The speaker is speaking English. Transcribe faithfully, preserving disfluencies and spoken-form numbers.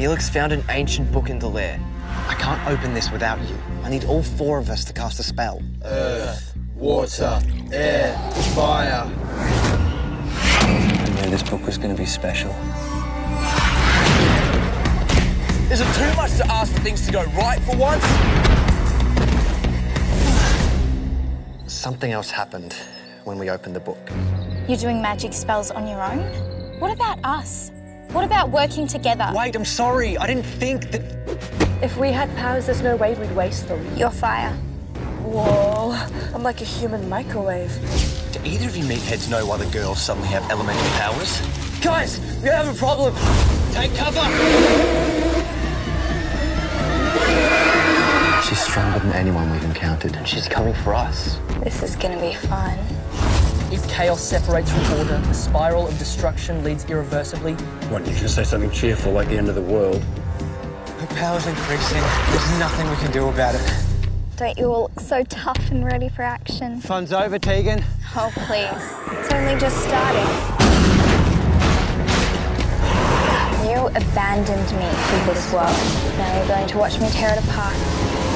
Felix found an ancient book in the lair. I can't open this without you. I need all four of us to cast a spell. Earth, water, air, fire. I knew this book was going to be special. Is it too much to ask for things to go right for once? Something else happened when we opened the book. You're doing magic spells on your own? What about us? What about working together? Wait, I'm sorry. I didn't think that... If we had powers, there's no way we'd waste them. You're fire. Whoa, I'm like a human microwave. Do either of you meatheads know why the girls suddenly have elemental powers? Guys, we have a problem. Take cover. She's stronger than anyone we've encountered, and she's coming for us. This is gonna be fun. If chaos separates from order, the spiral of destruction leads irreversibly. What, you should say something cheerful like the end of the world? Her power's increasing. There's nothing we can do about it. Don't you all look so tough and ready for action? Fun's over, Tegan. Oh, please. It's only just starting. You abandoned me for this world. Now you're going to watch me tear it apart.